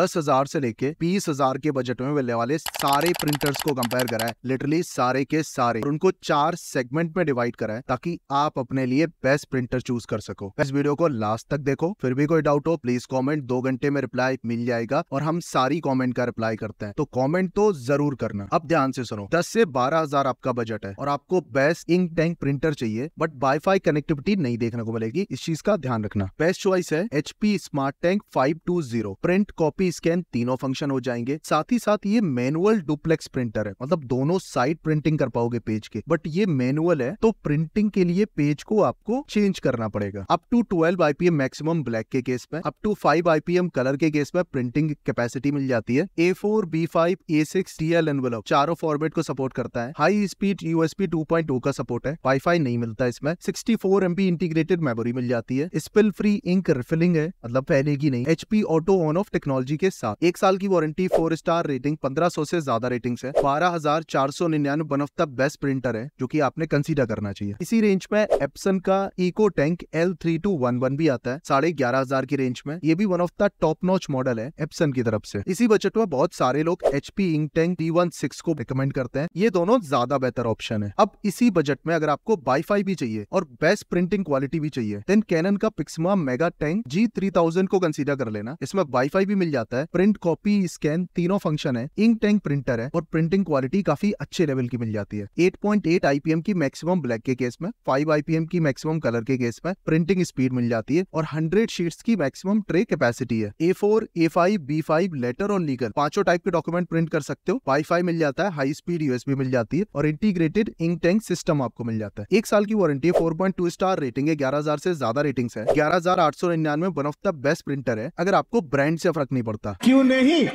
10,000 से लेके 20,000 के बजट में मिलने वाले सारे प्रिंटर्स को कंपेयर करा है, लिटरली सारे के सारे, और उनको 4 सेगमेंट में डिवाइड करा है ताकि आप अपने लिए बेस्ट प्रिंटर चूज कर सको। इस वीडियो को लास्ट तक देखो, फिर भी कोई डाउट हो प्लीज कमेंट, 2 घंटे में रिप्लाई मिल जाएगा और हम सारी कमेंट का रिप्लाई करते हैं, तो कमेंट तो जरूर करना। अब ध्यान से सुनो, 10 से 12,000 आपका बजट है और आपको बेस्ट इंक टैंक प्रिंटर चाहिए, बट वाईफाई कनेक्टिविटी नहीं देखने को मिलेगी, इस चीज का ध्यान रखना। बेस्ट चॉइस है HP smart tank 520, print copy scan तीनों फंक्शन हो जाएंगे, साथ ही साथ ये मैनुअल डुप्लेक्स प्रिंटर है, मतलब दोनों साइड प्रिंटिंग कर पाओगे पेज के, बट ये मैनुअल है तो प्रिंटिंग के लिए पेज को आपको चेंज करना पड़ेगा। Up to 12 IPM maximum black के केस में, अप टू 5 आईपीएम कलर के केस में प्रिंटिंग कैपेसिटी मिल जाती है। A4, B5, A6, TL envelope चारों फॉर्मेट को सपोर्ट करता है। हाई स्पीड USB 2.0 का सपोर्ट है, वाईफाई नहीं मिलता इसमें। 64 MB इंटीग्रेटेड मेमोरी मिल जाती है। स्पिल फ्री इंक रिफिलिंग है, मतलब पहले की नहीं। HP auto on off technology के साथ 1 साल की वारंटी, 4 स्टार रेटिंग, 1500 से ज्यादा रेटिंग्स है। 12,499 one of the best printer है जो कि आपने कंसीडर करना चाहिए। इसी रेंज में एप्सन का EcoTank L3211 भी आता है 11,500 की रेंज में, ये भी one of the top notch model है एप्सन की तरफ से। इसी बजट में बहुत सारे लोग HP EcoTank T16 को रिकमेंड करते हैं, ये दोनों ज्यादा बेहतर ऑप्शन है। अब इसी बजट में अगर आपको वाईफाई भी चाहिए और बेस्ट प्रिंटिंग क्वालिटी भी चाहिए, देन कैनन का पिक्समा मेगा टैंक G3000 को कंसीडर कर लेना, इसमें वाईफाई भी मिल जाता है, प्रिंट कॉपी स्कैन तीनों फंक्शन है, इंक टैंक प्रिंटर है और प्रिंटिंग क्वालिटी काफी अच्छे लेवल की मिल जाती है। 8.8 आईपीएम की मैक्सिमम ब्लैक के केस में, 5 आईपीएम की मैक्सिमम कलर के केस में प्रिंटिंग स्पीड मिल जाती है और 100 शीट्स की मैक्सिमम ट्रे कैपेसिटी है। A4, A5, B5 लेटर और लीगल पांचों टाइप के डॉक्यूमेंट प्रिंट कर सकते हो। वाईफाई मिल जाता है, हाई स्पीड USB मिल जाती है और इंटीग्रेटेड इंक टैंक सिस्टम आपको मिल जाता है। 1 साल की वारंटी, 4.2 स्टार रेटिंग है, 11,000 से ज्यादा रेटिंग है। 11,899 one of the best printer है, अगर आपको ब्रांड से फर्क नहीं पड़ता। क्यों नहीं?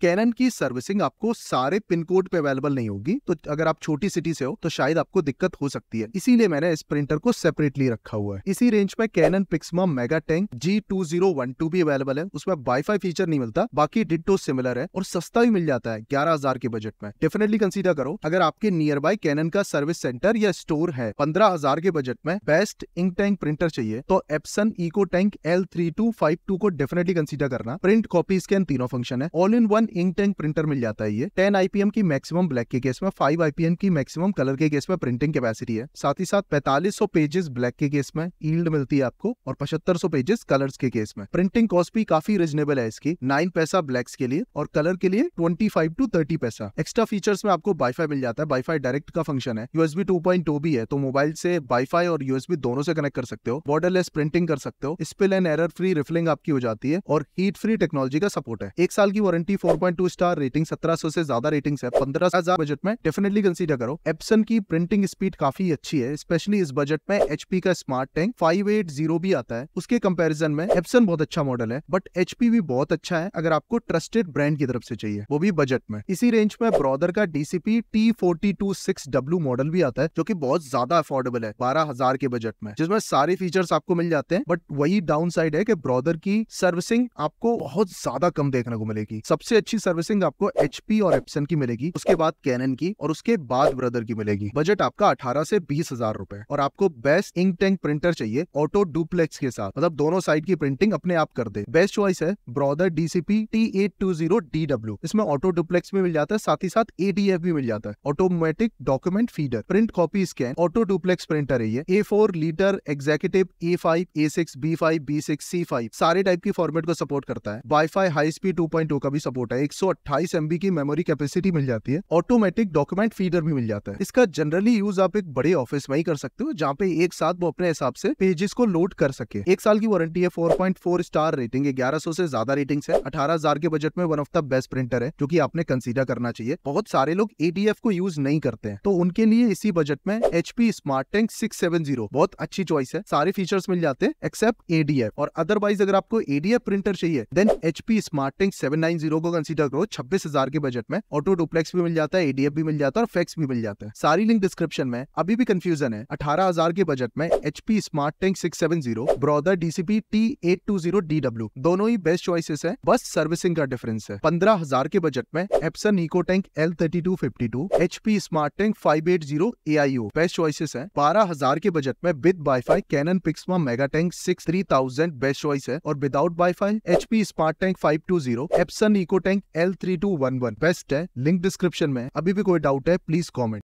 कैनन की सर्विसिंग आपको सारे पिन कोड पे अवेलेबल नहीं होगी, तो अगर आप छोटी सिटी से हो तो शायद आपको दिक्कत हो सकती है, इसीलिए मैंने इस प्रिंटर को सेपरेटली रखा हुआ है। इसी रेंज में Canon Pixma mega tank G2012 भी अवेलेबल है, उसमें वाईफाई फीचर नहीं मिलता, बाकी डिट्टो सिमिलर है और सस्ता भी मिल जाता है 11,000 के बजट में। डेफिनेटली कंसीडर करो, अगर आपके नियर बाय कैनन का सर्विस सेंटर या स्टोर है। 15,000 के बजट में बेस्ट इंक टैंक प्रिंटर चाहिए तो एप्सन EcoTank L3252 को डेफिनेटली कंसीडर करना। प्रिंट कॉपी स्कैन तीनों फंक्शन है, all in one ink tank printer मिल जाता है। ये 10 आईपीएम की मैक्सिमम ब्लैक के केस में, 5 आईपीएम की मैक्सिमम कलर के केस में प्रिंटिंग कैपेसिटी है, साथ ही साथ 4500 पेजेस ब्लैक के केस में यील्ड मिलती है आपको और 7500 पेजेस कलर्स के केस में। प्रिंटिंग कॉस्ट भी काफी रिजनेबल है इसकी, 9 पैसा ब्लैक्स के लिए और कलर के लिए 25 to 30 पैसा। एक्स्ट्रा फीचर्स में आपको वाईफाई मिल जाता है, वाईफाई डायरेक्ट का फंक्शन है, USB 2.0 भी है तो मोबाइल से वाईफाई और USB दोनों से कनेक्ट कर सकते हो, बॉर्डरलेस प्रिंटिंग कर सकते हो, spill and error free refilling आपकी हो जाती है और हीट फ्री टेक्नोलॉजी का सपोर्ट है। 1 साल की वारंटी, 4.2 स्टार रेटिंग, 1700 से ज्यादा रेटिंग्स है। 15,000 बजट में डेफिनेटली कंसीडर करो। एप्सन की प्रिंटिंग स्पीड काफी अच्छी है, स्पेशली इस बजट में। HP का स्मार्ट टैंक 580 भी आता है, उसके कंपैरिजन में एप्सन बहुत अच्छा मॉडल है, बट HP भी बहुत अच्छा है अगर आपको ट्रस्टेड ब्रांड की तरफ से चाहिए, वो भी बजट में। इसी रेंज में ब्रॉदर का DCP-T820DW मॉडल भी आता है जो की बहुत ज्यादा अफोर्डेबल है 12,000 के बजट में, जिसमें सारे फीचर्स आपको मिल जाते हैं, बट वही डाउन साइड है कि ब्रॉदर की सर्विसिंग आपको बहुत ज्यादा कम देखने को मिलेगी। सबसे अच्छी सर्विसिंग आपको HP और Epson की मिलेगी, उसके बाद कैनन की और उसके बाद ब्रदर की मिलेगी। बजट आपका 18 से 20,000 रुपए और आपको बेस्ट इंक टैंक प्रिंटर चाहिए ऑटो डुप्लेक्स के साथ, मतलब दोनों साइड की प्रिंटिंग अपने आप कर दे। बेस्ट चॉइस है ब्रॉदर DCP-T820DW, इसमें ऑटो डुप्लेक्स भी मिल जाता है, साथ ही साथ ADF भी मिल जाता है, automatic document feeder. Print copy scan auto duplex printer है ये, A4 litre executive, A5, A6, B5, B6, C5 सारे टाइप की फॉर्मेट को सपोर्ट करता है। वाईफाई हाई स्पीड 2.0 का भी सपोर्ट है, 128 MB की मेमोरी कैपेसिटी मिल जाती है, ऑटोमेटिक डॉक्यूमेंट फीडर भी मिल जाता है। इसका जनरली यूज आप एक बड़े ऑफिस में ही कर सकते हो, जहाँ पे एक साथ वो अपने हिसाब से पेजेस को लोड कर सके। 1 साल की वारंटी है, 4.4 स्टार रेटिंग है, 1100 से ज्यादा रेटिंग्स है। 18,000 के बजट में one of the best printer है जो कि आपने कंसीडर करना चाहिए। बहुत सारे लोग ADF को यूज नहीं करते हैं, तो उनके लिए इसी बजट में HP स्मार्ट टैंक 670 बहुत अच्छी चॉइस है, सारे फीचर्स मिल जाते हैं एक्सेप्ट ADF। और अदरवाइज अगर आपको ADF प्रिंटर चाहिए देन HP स्मार्ट टैंक 790 को कंसीडर करो 26,000 के बजट में ऑटो डुप्लेक्स भी मिल जाता है, एडीएफ भी मिल जाता है और फ्लेक्स भी मिल जाता है। सारी लिंक डिस्क्रिप्शन में। अभी भी कंफ्यूजन है, 18,000 के बजट में HP smart tank 670, brother DCP-T820DW दोनों ही बेस्ट चॉइसेस हैं, बस सर्विसिंग का डिफरेंस है। 15,000 के बजट में Epson EcoTank L3252, HP smart tank 580 AIO best choices हैं। 12,000 के बजट में with wifi Canon Pixma Mega Tank 670 best choice है और without wifi HP smart tank 520, Epson EcoTank L3211 best है। लिंक डिस्क्रिप्शन में। अभी भी कोई डाउट है प्लीज कमेंट।